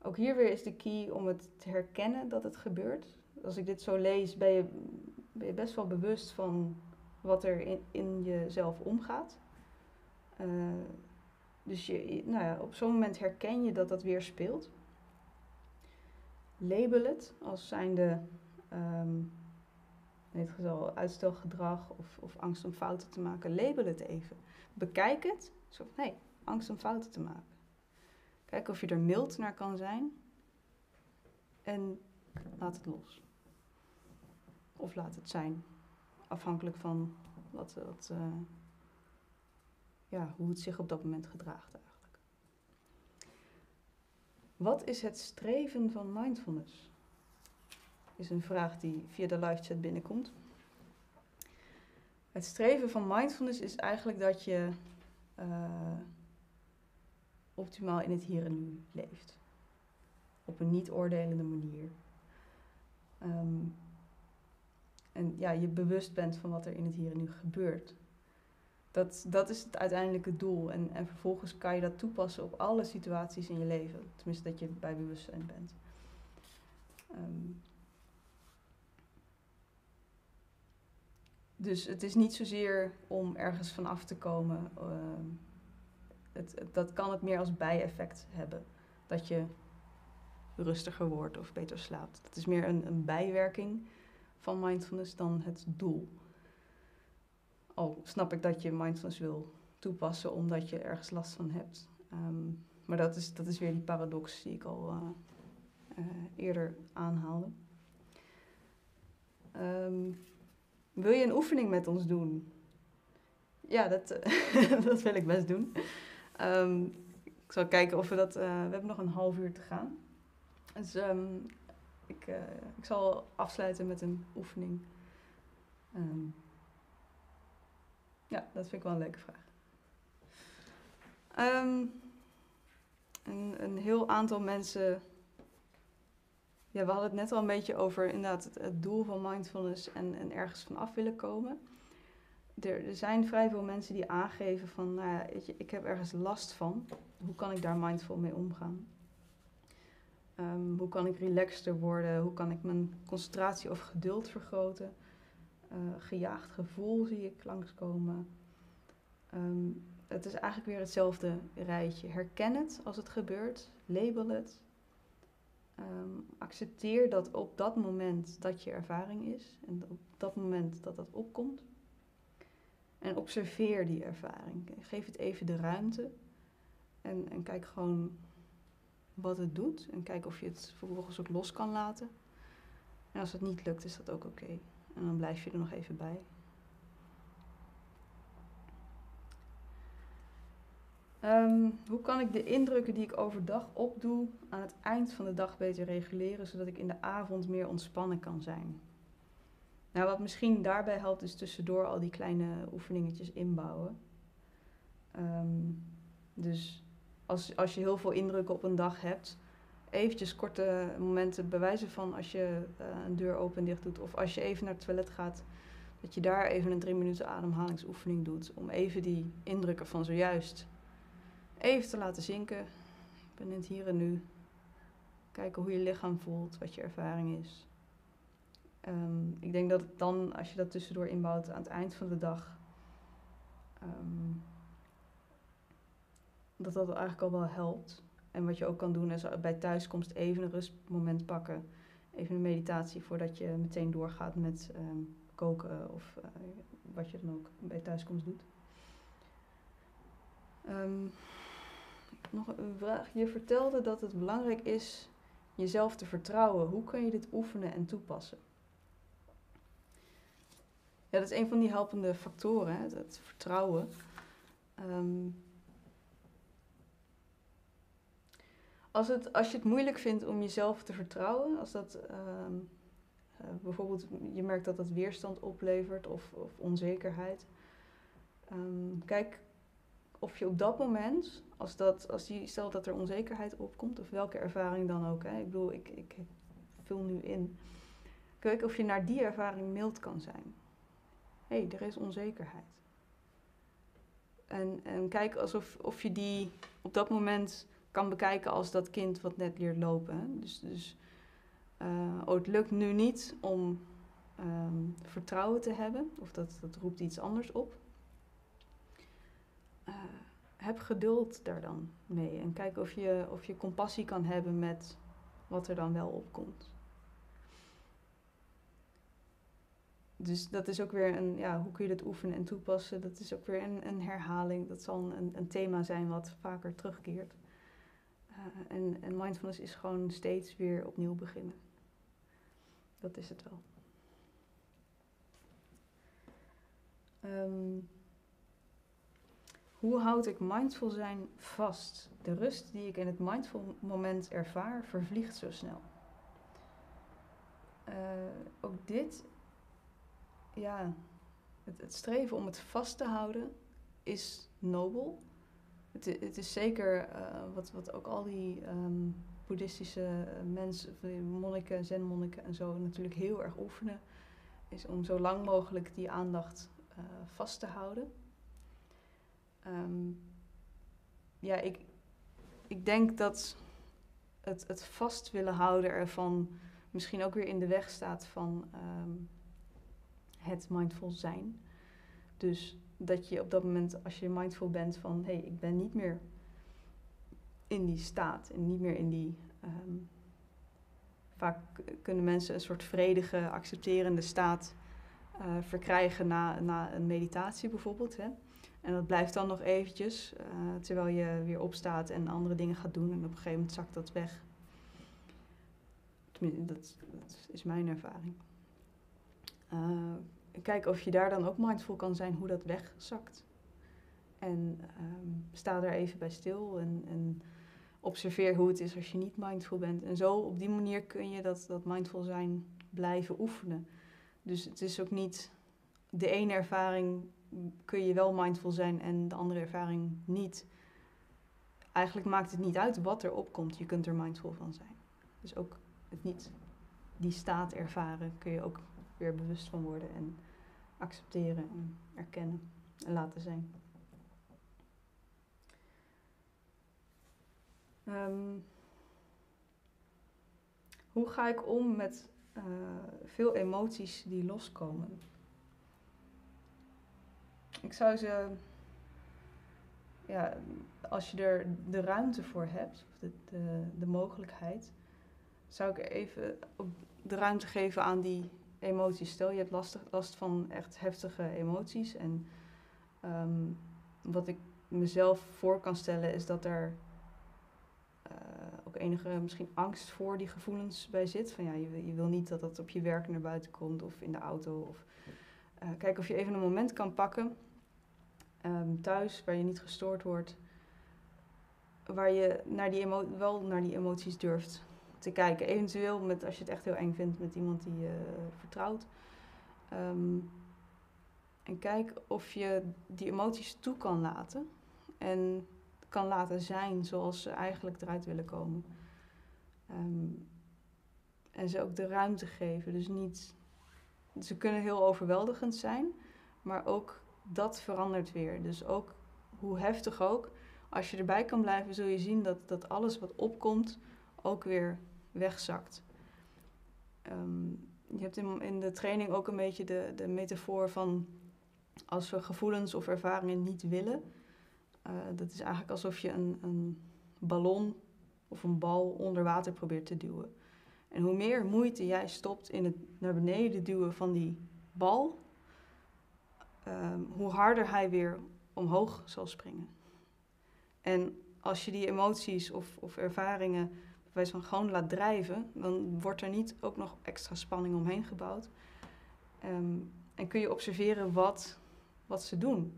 Ook hier weer is de key om het te herkennen dat het gebeurt. Als ik dit zo lees, ben je, ben je best wel bewust van wat er in, in jezelf omgaat. Uh, dus je, nou ja, op zo'n moment herken je dat dat weer speelt. Label het als zijnde um, in dit geval uitstelgedrag of, of angst om fouten te maken. Label het even. Bekijk het. Zo van, hey, angst om fouten te maken. Kijk of je er mild naar kan zijn. En laat het los. Of laat het zijn. Afhankelijk van wat, wat, uh, ja, hoe het zich op dat moment gedraagt eigenlijk. Wat is het streven van mindfulness? is een vraag die via de live chat binnenkomt. Het streven van mindfulness is eigenlijk dat je uh, optimaal in het hier en nu leeft. Op een niet-oordelende manier. Um, en ja, je bewust bent van wat er in het hier en nu gebeurt. Dat, dat is het uiteindelijke doel. En, en vervolgens kan je dat toepassen op alle situaties in je leven. Tenminste, dat je bij bewustzijn bent. Um, dus het is niet zozeer om ergens van af te komen. Uh, het, het, dat kan het meer als bijeffect hebben. Dat je rustiger wordt of beter slaapt. Dat is meer een, een bijwerking van mindfulness dan het doel. Al snap ik dat je mindfulness wil toepassen omdat je ergens last van hebt. Um, maar dat is, dat is weer die paradox die ik al uh, uh, eerder aanhaalde. Um, wil je een oefening met ons doen? Ja, dat, dat wil ik best doen. Um, ik zal kijken of we dat... Uh, we hebben nog een half uur te gaan. Dus um, ik, uh, ik zal afsluiten met een oefening. Um, Ja, dat vind ik wel een leuke vraag. Um, een, een heel aantal mensen... Ja, we hadden het net al een beetje over inderdaad het, het doel van mindfulness en, en ergens van af willen komen. Er, er zijn vrij veel mensen die aangeven van, nou ja, weet je, ik heb ergens last van. Hoe kan ik daar mindful mee omgaan? Um, hoe kan ik relaxter worden? Hoe kan ik mijn concentratie of geduld vergroten? Uh, gejaagd gevoel zie ik langskomen. Um, het is eigenlijk weer hetzelfde rijtje. Herken het als het gebeurt. Label het. Um, accepteer dat op dat moment dat je ervaring is. En op dat moment dat dat opkomt. En observeer die ervaring. Geef het even de ruimte. En, en kijk gewoon wat het doet. En kijk of je het vervolgens ook los kan laten. En als het niet lukt, is dat ook oké. Okay. En dan blijf je er nog even bij. Um, hoe kan ik de indrukken die ik overdag opdoe aan het eind van de dag beter reguleren, zodat ik in de avond meer ontspannen kan zijn? Nou, wat misschien daarbij helpt is tussendoor al die kleine oefeningetjes inbouwen. Um, dus als, als je heel veel indrukken op een dag hebt... Eventjes korte momenten bewijzen van als je uh, een deur open en dicht doet. Of als je even naar het toilet gaat. Dat je daar even een drie minuten ademhalingsoefening doet. Om even die indrukken van zojuist even te laten zinken. Ik ben in het hier en nu. Kijken hoe je lichaam voelt. Wat je ervaring is. Um, ik denk dat het dan, als je dat tussendoor inbouwt aan het eind van de dag. Um, dat dat eigenlijk al wel helpt. En wat je ook kan doen is bij thuiskomst even een rustmoment pakken. Even een meditatie voordat je meteen doorgaat met um, koken of uh, wat je dan ook bij thuiskomst doet. Um, nog een vraag. Je vertelde dat het belangrijk is jezelf te vertrouwen. Hoe kun je dit oefenen en toepassen? Ja, dat is een van die helpende factoren, hè? Het vertrouwen. Um, Als, het, als je het moeilijk vindt om jezelf te vertrouwen, als dat uh, uh, bijvoorbeeld je merkt dat dat weerstand oplevert of, of onzekerheid, um, kijk of je op dat moment, als, dat, als die, stel dat er onzekerheid opkomt, of welke ervaring dan ook, hè, ik bedoel, ik, ik vul nu in, kijk of je naar die ervaring mild kan zijn. Hé, hey, er is onzekerheid. En, en kijk alsof of je die op dat moment kan bekijken als dat kind wat net leert lopen. Hè? Dus, dus uh, oh, het lukt nu niet om um, vertrouwen te hebben. Of dat, dat roept iets anders op. Uh, heb geduld daar dan mee. En kijk of je, of je compassie kan hebben met wat er dan wel opkomt. Dus dat is ook weer een, ja, hoe kun je dat oefenen en toepassen? Dat is ook weer een, een herhaling. Dat zal een, een thema zijn wat vaker terugkeert. Uh, en, en mindfulness is gewoon steeds weer opnieuw beginnen. Dat is het wel. Um, hoe houd ik mindful zijn vast? De rust die ik in het mindful moment ervaar, vervliegt zo snel. uh, ook dit, ja, het, het streven om het vast te houden is nobel. Het, het is zeker uh, wat, wat ook al die um, boeddhistische mensen, monniken, zenmonniken en zo natuurlijk heel erg oefenen, is om zo lang mogelijk die aandacht uh, vast te houden. Um, ja, ik, ik denk dat het, het vast willen houden ervan misschien ook weer in de weg staat van um, het mindful zijn. Dus dat je op dat moment, als je mindful bent van, hé, hey, ik ben niet meer in die staat en niet meer in die... Um, vaak kunnen mensen een soort vredige, accepterende staat uh, verkrijgen na, na een meditatie bijvoorbeeld, hè. En dat blijft dan nog eventjes, uh, terwijl je weer opstaat en andere dingen gaat doen. En op een gegeven moment zakt dat weg. Tenminste, dat, dat is mijn ervaring. Uh, kijk of je daar dan ook mindful kan zijn hoe dat wegzakt. En um, sta daar even bij stil en, en observeer hoe het is als je niet mindful bent. En zo op die manier kun je dat, dat mindful zijn blijven oefenen. Dus het is ook niet de ene ervaring... kun je wel mindful zijn en de andere ervaring niet. Eigenlijk maakt het niet uit wat er opkomt. Je kunt er mindful van zijn. Dus ook het niet die staat ervaren kun je ook weer bewust van worden en accepteren en erkennen en laten zijn. Um, hoe ga ik om met uh, veel emoties die loskomen? Ik zou ze, ja, als je er de ruimte voor hebt, of de, de, de mogelijkheid, zou ik even de ruimte geven aan die emoties. Stel, je hebt last, last van echt heftige emoties. En um, wat ik mezelf voor kan stellen is dat er uh, ook enige misschien angst voor die gevoelens bij zit. Van ja, je, je wil niet dat dat op je werk naar buiten komt of in de auto. Of, uh, kijk of je even een moment kan pakken. Um, thuis, waar je niet gestoord wordt, waar je naar die wel naar die emoties durft te kijken. Eventueel, met, als je het echt heel eng vindt, met iemand die je uh, vertrouwt. Um, en kijk of je die emoties toe kan laten en kan laten zijn zoals ze eigenlijk eruit willen komen. Um, en ze ook de ruimte geven, dus niet... Ze kunnen heel overweldigend zijn, maar ook... dat verandert weer. Dus ook, hoe heftig ook, als je erbij kan blijven, zul je zien dat, dat alles wat opkomt ook weer wegzakt. Um, je hebt in, in de training ook een beetje de, de metafoor van, als we gevoelens of ervaringen niet willen, uh, dat is eigenlijk alsof je een, een ballon of een bal onder water probeert te duwen. En hoe meer moeite jij stopt in het naar beneden duwen van die bal, Um, hoe harder hij weer omhoog zal springen. En als je die emoties of, of ervaringen bij wijze van gewoon laat drijven, dan wordt er niet ook nog extra spanning omheen gebouwd. Um, en kun je observeren wat, wat ze doen.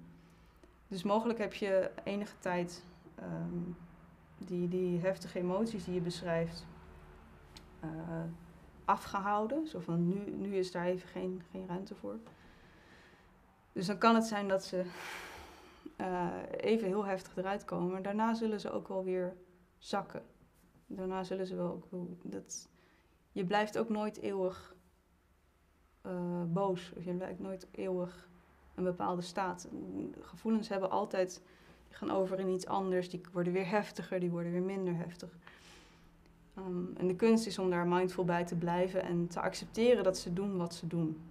Dus mogelijk heb je enige tijd um, die, die heftige emoties die je beschrijft uh, afgehouden. Zo van nu, nu is daar even geen, geen ruimte voor. Dus dan kan het zijn dat ze uh, even heel heftig eruit komen. Maar daarna zullen ze ook wel weer zakken. Daarna zullen ze wel ook... Dat, je blijft ook nooit eeuwig uh, boos. Of je blijft nooit eeuwig een bepaalde staat. Gevoelens hebben altijd... Die gaan over in iets anders. Die worden weer heftiger. Die worden weer minder heftig. Um, en de kunst is om daar mindful bij te blijven. En te accepteren dat ze doen wat ze doen.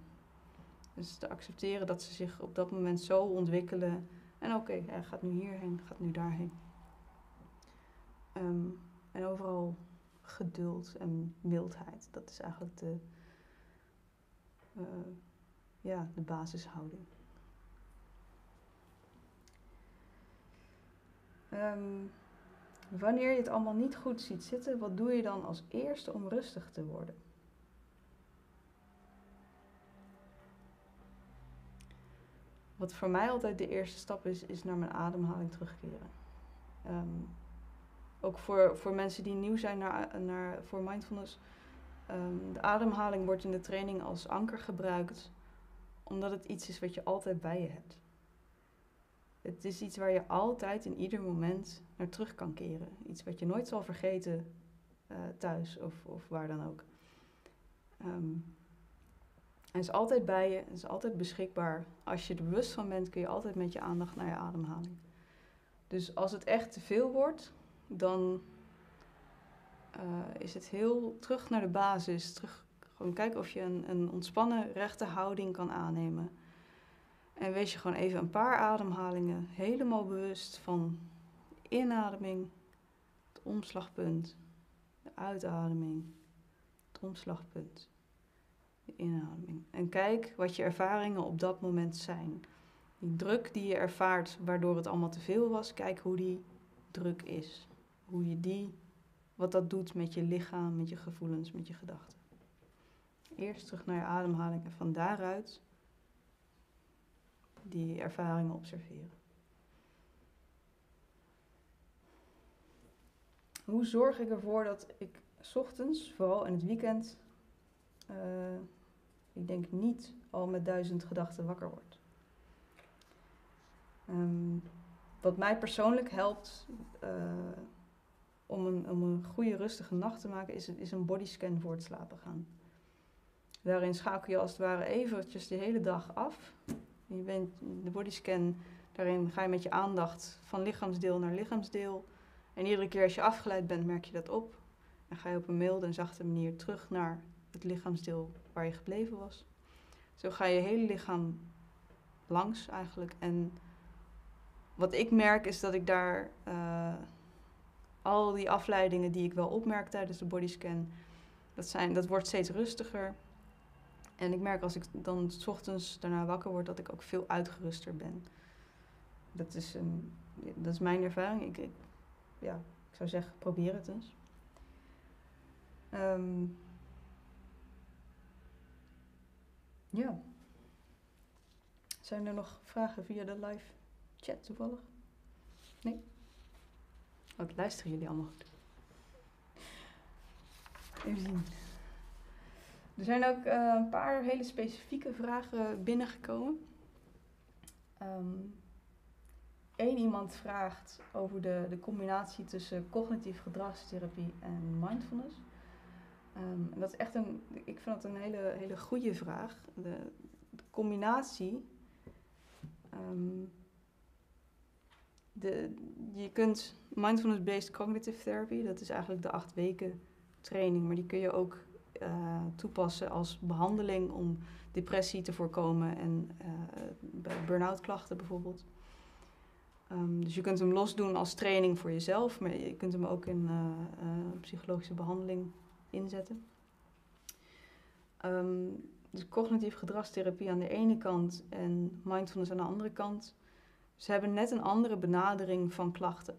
Dus te accepteren dat ze zich op dat moment zo ontwikkelen. En oké, okay, hij gaat nu hierheen, gaat nu daarheen. Um, en overal geduld en mildheid. Dat is eigenlijk de, uh, ja, de basishouding. Um, wanneer je het allemaal niet goed ziet zitten, wat doe je dan als eerste om rustig te worden? Wat voor mij altijd de eerste stap is, is naar mijn ademhaling terugkeren. Um, ook voor, voor mensen die nieuw zijn naar, naar, voor mindfulness. Um, de ademhaling wordt in de training als anker gebruikt, omdat het iets is wat je altijd bij je hebt. Het is iets waar je altijd in ieder moment naar terug kan keren. Iets wat je nooit zal vergeten uh, thuis of, of waar dan ook. Um, Hij is altijd bij je, is altijd beschikbaar. Als je er bewust van bent, kun je altijd met je aandacht naar je ademhaling. Dus als het echt te veel wordt, dan uh, is het heel terug naar de basis. Terug, gewoon kijken of je een, een ontspannen rechte houding kan aannemen. En wees je gewoon even een paar ademhalingen helemaal bewust van de inademing, het omslagpunt, de uitademing, het omslagpunt. De inademing. En kijk wat je ervaringen op dat moment zijn. Die druk die je ervaart waardoor het allemaal te veel was, kijk hoe die druk is. Hoe je die, wat dat doet met je lichaam, met je gevoelens, met je gedachten. Eerst terug naar je ademhaling en van daaruit die ervaringen observeren. Hoe zorg ik ervoor dat ik 's ochtends, vooral in het weekend, Uh, ik denk niet al met duizend gedachten wakker wordt. Um, wat mij persoonlijk helpt uh, om, een, om een goede rustige nacht te maken is, is een bodyscan voor het slapen gaan. Daarin schakel je als het ware eventjes de hele dag af. Je bent, de bodyscan, daarin ga je met je aandacht van lichaamsdeel naar lichaamsdeel. En iedere keer als je afgeleid bent merk je dat op. En ga je op een milde en zachte manier terug naar het lichaamsdeel waar je gebleven was. Zo ga je hele lichaam langs eigenlijk. En wat ik merk is dat ik daar uh, al die afleidingen die ik wel opmerk tijdens de bodyscan, dat, zijn, dat wordt steeds rustiger. En ik merk als ik dan 's ochtends daarna wakker word dat ik ook veel uitgeruster ben. Dat is, een, dat is mijn ervaring. Ik, ik, ja, ik zou zeggen, probeer het eens. Um, Ja. Zijn er nog vragen via de live chat toevallig? Nee? Oh, luisteren jullie allemaal goed? Even zien. Er zijn ook uh, een paar hele specifieke vragen binnengekomen. Um, Eén iemand vraagt over de, de combinatie tussen cognitief gedragstherapie en mindfulness. Um, dat is echt een, ik vind dat een hele, hele goede vraag. De, de combinatie. Um, de, je kunt mindfulness-based cognitive therapy, dat is eigenlijk de acht weken training, maar die kun je ook uh, toepassen als behandeling om depressie te voorkomen en uh, burn-out klachten bijvoorbeeld. Um, dus je kunt hem losdoen als training voor jezelf, maar je kunt hem ook in uh, uh, psychologische behandeling inzetten. Um, dus cognitief gedragstherapie aan de ene kant en mindfulness aan de andere kant. Ze hebben net een andere benadering van klachten.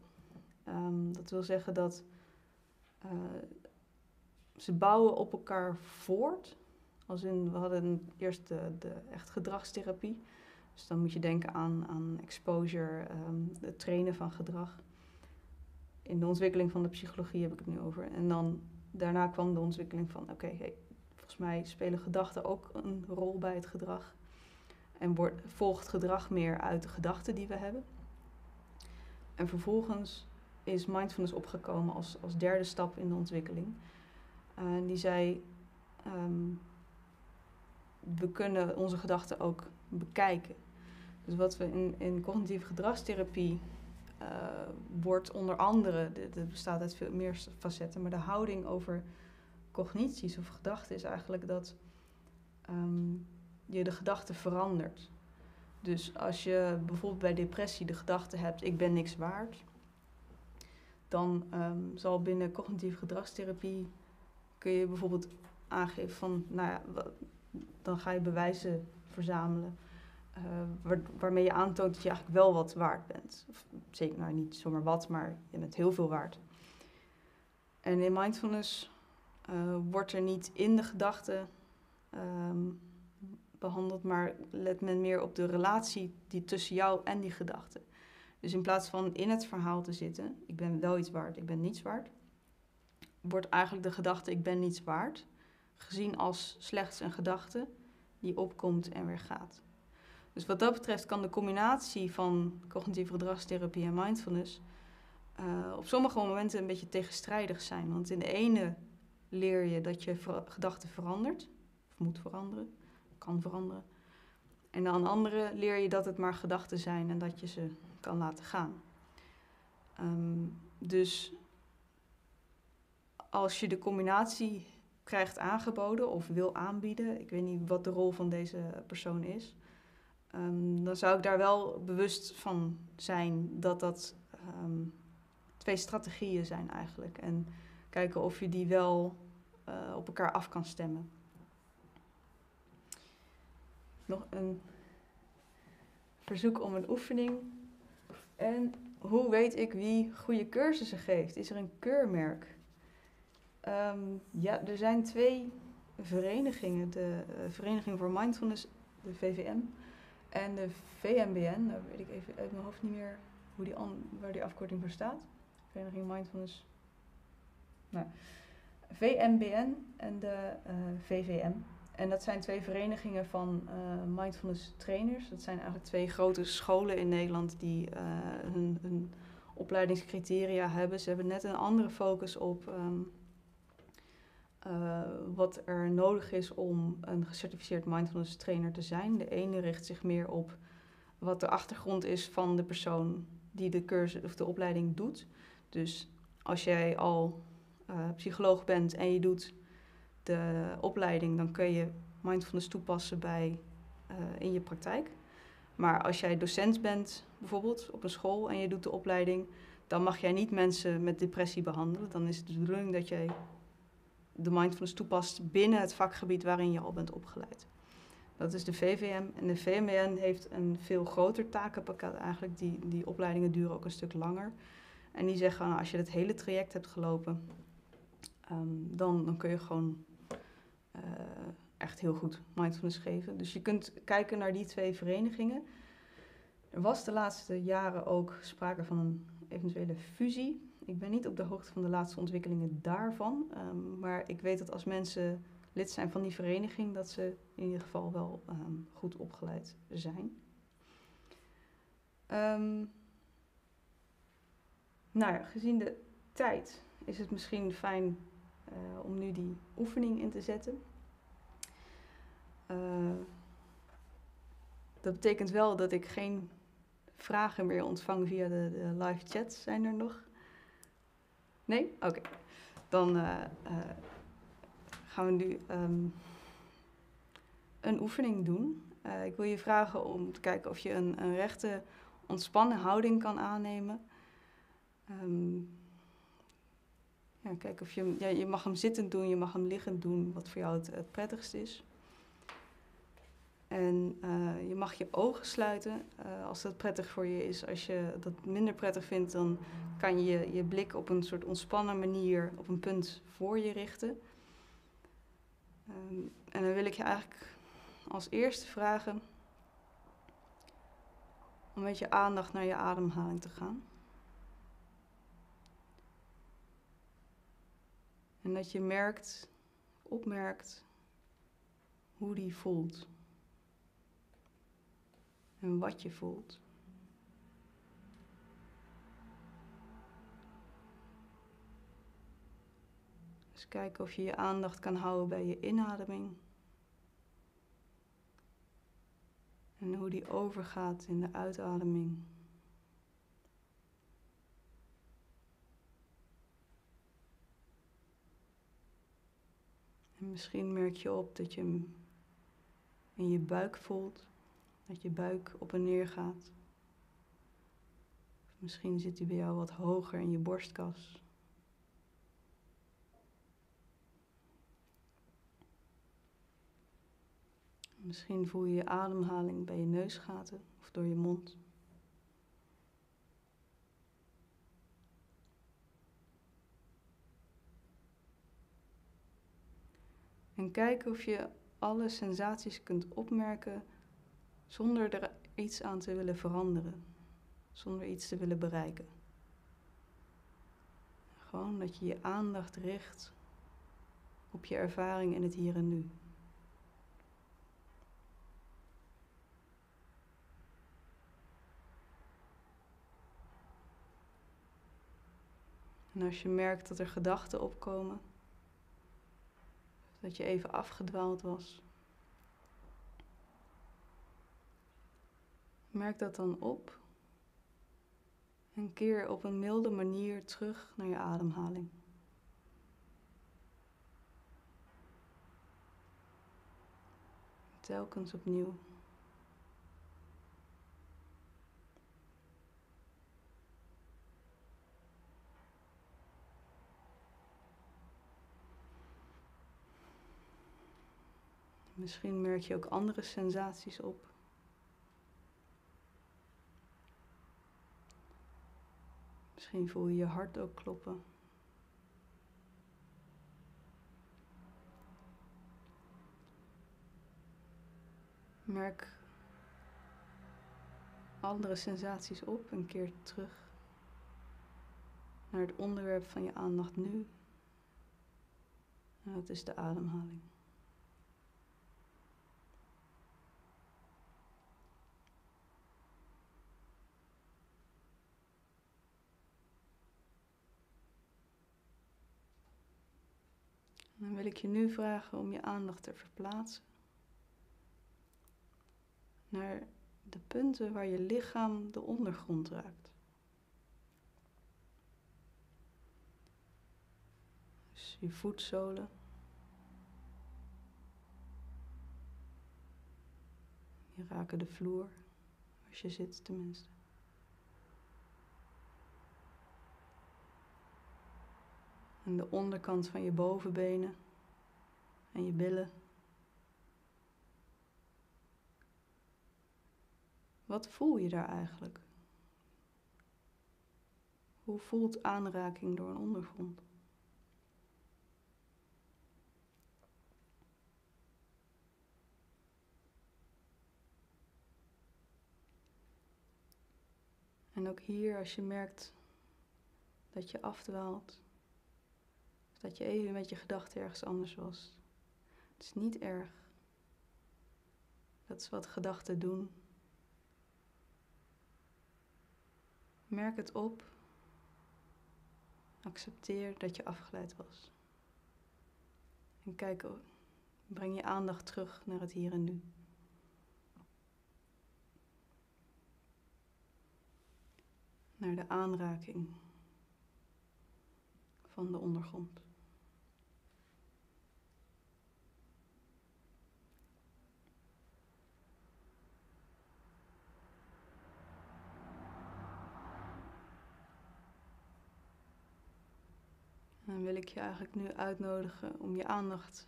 Um, dat wil zeggen dat uh, ze bouwen op elkaar voort. Als in, we hadden eerst de, de echt gedragstherapie. Dus dan moet je denken aan, aan exposure, um, het trainen van gedrag. In de ontwikkeling van de psychologie heb ik het nu over. En dan daarna kwam de ontwikkeling van, oké, okay, hey, volgens mij spelen gedachten ook een rol bij het gedrag. En wordt, volgt gedrag meer uit de gedachten die we hebben. En vervolgens is mindfulness opgekomen als, als derde stap in de ontwikkeling. Uh, die zei, um, we kunnen onze gedachten ook bekijken. Dus wat we in, in cognitieve gedragstherapie... Uh, wordt onder andere, het bestaat uit veel meer facetten, maar de houding over cognities of gedachten is eigenlijk dat um, je de gedachten verandert. Dus als je bijvoorbeeld bij depressie de gedachte hebt, ik ben niks waard, dan um, zal binnen cognitieve gedragstherapie kun je bijvoorbeeld aangeven van, nou ja, dan ga je bewijzen verzamelen. Uh, waar, waarmee je aantoont dat je eigenlijk wel wat waard bent. Of, zeker nou niet zomaar wat, maar je bent heel veel waard. En in mindfulness uh, wordt er niet in de gedachte um, behandeld, maar let men meer op de relatie die tussen jou en die gedachte. Dus in plaats van in het verhaal te zitten, ik ben wel iets waard, ik ben niets waard, wordt eigenlijk de gedachte ik ben niets waard gezien als slechts een gedachte die opkomt en weer gaat. Dus wat dat betreft kan de combinatie van cognitieve gedragstherapie en mindfulness uh, op sommige momenten een beetje tegenstrijdig zijn. Want in de ene leer je dat je ver- gedachten verandert, of moet veranderen, kan veranderen. En aan de andere leer je dat het maar gedachten zijn en dat je ze kan laten gaan. Um, dus als je de combinatie krijgt aangeboden of wil aanbieden, ik weet niet wat de rol van deze persoon is, um, dan zou ik daar wel bewust van zijn dat dat um, twee strategieën zijn eigenlijk. En kijken of je die wel uh, op elkaar af kan stemmen. Nog een verzoek om een oefening. En hoe weet ik wie goede cursussen geeft? Is er een keurmerk? Um, ja, er zijn twee verenigingen. De uh, Vereniging voor Mindfulness, de V V M, en de V M B N. Nou weet ik even uit mijn hoofd niet meer hoe die an- waar die afkorting voor staat. Vereniging Mindfulness. Nou, V M B N en de uh, V V M. En dat zijn twee verenigingen van uh, mindfulness trainers. Dat zijn eigenlijk twee grote scholen in Nederland die uh, hun, hun opleidingscriteria hebben. Ze hebben net een andere focus op um, uh, wat er nodig is om een gecertificeerd mindfulness trainer te zijn. De ene richt zich meer op wat de achtergrond is van de persoon die de cursus of de opleiding doet. Dus als jij al uh, psycholoog bent en je doet de opleiding, dan kun je mindfulness toepassen bij, uh, in je praktijk. Maar als jij docent bent, bijvoorbeeld op een school, en je doet de opleiding, dan mag jij niet mensen met depressie behandelen. Dan is het de bedoeling dat jij de mindfulness toepast binnen het vakgebied waarin je al bent opgeleid. Dat is de V V M. En de V M B N heeft een veel groter takenpakket eigenlijk. Die, die opleidingen duren ook een stuk langer. En die zeggen, nou, als je het hele traject hebt gelopen, um, dan, dan kun je gewoon Uh, echt heel goed mindfulness geven. Dus je kunt kijken naar die twee verenigingen. Er was de laatste jaren ook sprake van een eventuele fusie. Ik ben niet op de hoogte van de laatste ontwikkelingen daarvan. Um, maar ik weet dat als mensen lid zijn van die vereniging, dat ze in ieder geval wel um, goed opgeleid zijn. Um, nou ja, gezien de tijd is het misschien fijn Uh, om nu die oefening in te zetten. Uh, dat betekent wel dat ik geen vragen meer ontvang via de, de live chat. Zijn er nog? Nee? Oké. Okay. Dan uh, uh, gaan we nu um, een oefening doen. Uh, ik wil je vragen om te kijken of je een, een rechte, ontspannen houding kan aannemen. Um, Ja, kijk of je, ja, je mag hem zittend doen, je mag hem liggend doen, wat voor jou het, het prettigst is. En uh, je mag je ogen sluiten uh, als dat prettig voor je is. Als je dat minder prettig vindt, dan kan je je blik op een soort ontspannen manier op een punt voor je richten. Um, en dan wil ik je eigenlijk als eerste vragen om met je aandacht naar je ademhaling te gaan. En dat je merkt, opmerkt, hoe die voelt. En wat je voelt. Dus kijk of je je aandacht kan houden bij je inademing. En hoe die overgaat in de uitademing. Misschien merk je op dat je hem in je buik voelt, dat je buik op en neer gaat. Of misschien zit hij bij jou wat hoger in je borstkas. Misschien voel je je ademhaling bij je neusgaten of door je mond. En kijk of je alle sensaties kunt opmerken zonder er iets aan te willen veranderen. Zonder iets te willen bereiken. Gewoon dat je je aandacht richt op je ervaring in het hier en nu. En als je merkt dat er gedachten opkomen, dat je even afgedwaald was, merk dat dan op en keer op een milde manier terug naar je ademhaling. Telkens opnieuw. Misschien merk je ook andere sensaties op. Misschien voel je je hart ook kloppen. Merk andere sensaties op en keer terug naar het onderwerp van je aandacht nu. En dat is de ademhaling. Dan wil ik je nu vragen om je aandacht te verplaatsen naar de punten waar je lichaam de ondergrond raakt. Dus je voetzolen, die raken de vloer, als je zit tenminste. En de onderkant van je bovenbenen en je billen. Wat voel je daar eigenlijk? Hoe voelt aanraking door een ondergrond? En ook hier, als je merkt dat je afdwaalt, of dat je even met je gedachten ergens anders was. Het is niet erg. Dat is wat gedachten doen. Merk het op. Accepteer dat je afgeleid was. En kijk, breng je aandacht terug naar het hier en nu. Naar de aanraking van de ondergrond. Dan wil ik je eigenlijk nu uitnodigen om je aandacht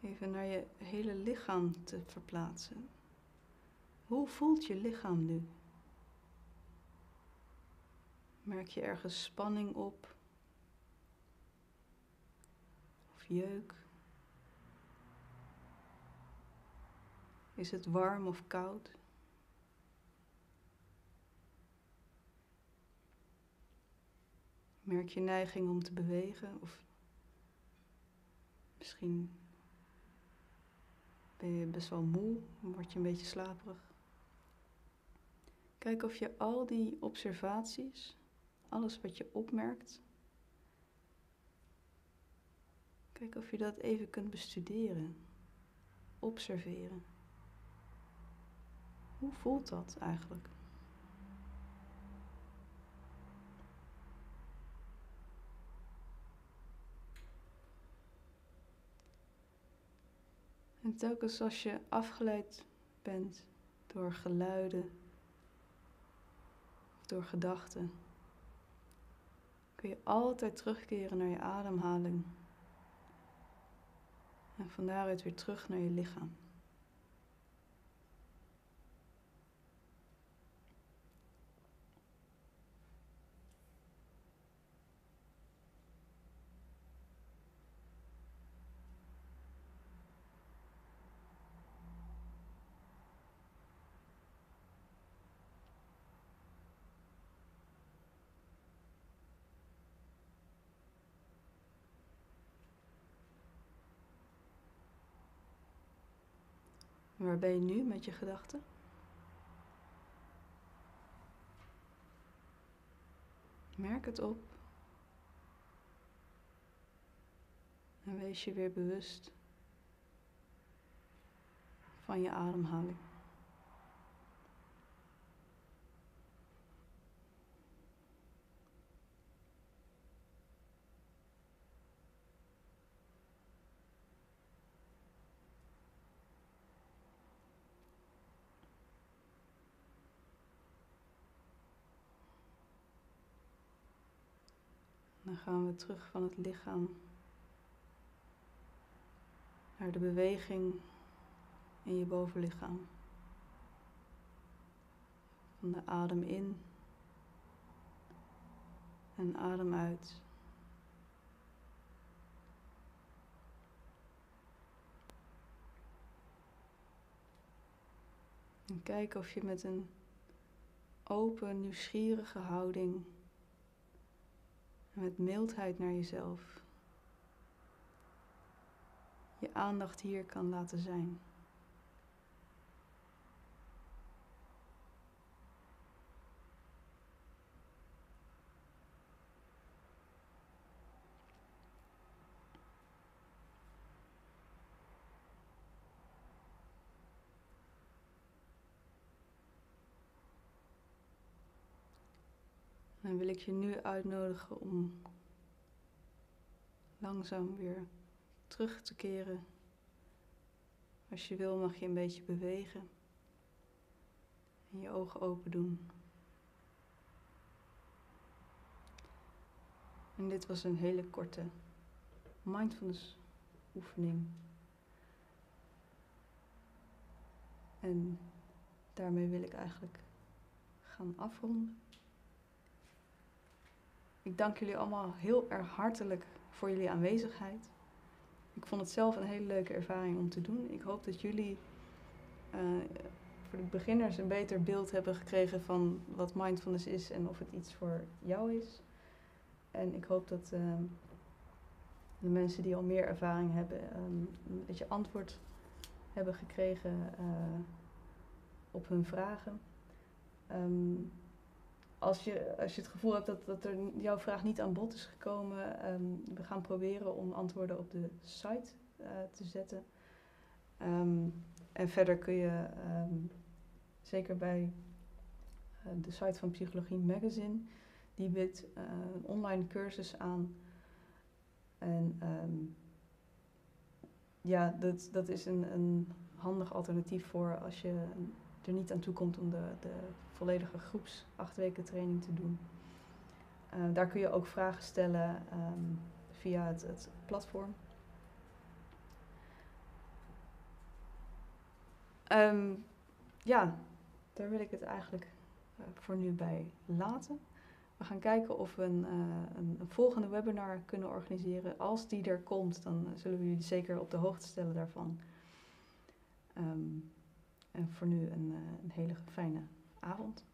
even naar je hele lichaam te verplaatsen. Hoe voelt je lichaam nu? Merk je ergens spanning op? Of jeuk? Is het warm of koud? Merk je neiging om te bewegen? Of misschien ben je best wel moe, word je een beetje slaperig. Kijk of je al die observaties, alles wat je opmerkt, kijk of je dat even kunt bestuderen, observeren. Hoe voelt dat eigenlijk? En telkens als je afgeleid bent door geluiden of door gedachten, kun je altijd terugkeren naar je ademhaling en van daaruit weer terug naar je lichaam. Waar ben je nu met je gedachten? Merk het op. En wees je weer bewust van je ademhaling. Dan gaan we terug van het lichaam naar de beweging in je bovenlichaam. Van de adem in en adem uit. En kijk of je met een open, nieuwsgierige houding en met mildheid naar jezelf je aandacht hier kan laten zijn. En wil ik je nu uitnodigen om langzaam weer terug te keren. Als je wil mag je een beetje bewegen en je ogen open doen. En dit was een hele korte mindfulness oefening. En daarmee wil ik eigenlijk gaan afronden. Ik dank jullie allemaal heel erg hartelijk voor jullie aanwezigheid. Ik vond het zelf een hele leuke ervaring om te doen. Ik hoop dat jullie uh, voor de beginners een beter beeld hebben gekregen van wat mindfulness is en of het iets voor jou is. En ik hoop dat uh, de mensen die al meer ervaring hebben, um, een beetje antwoord hebben gekregen uh, op hun vragen. Um, Als je, als je het gevoel hebt dat, dat er jouw vraag niet aan bod is gekomen, um, we gaan proberen om antwoorden op de site uh, te zetten. Um, en verder kun je, um, zeker bij uh, de site van Psychologie Magazine, die biedt uh, een online cursus aan. En um, ja, dat, dat is een, een handig alternatief voor als je er niet aan toe komt om de, de volledige groeps acht weken training te doen. Uh, daar kun je ook vragen stellen um, via het, het platform. Um, ja, daar wil ik het eigenlijk uh, voor nu bij laten. We gaan kijken of we een, uh, een, een volgende webinar kunnen organiseren. Als die er komt, dan zullen we jullie zeker op de hoogte stellen daarvan. Um, En voor nu een, een hele fijne avond.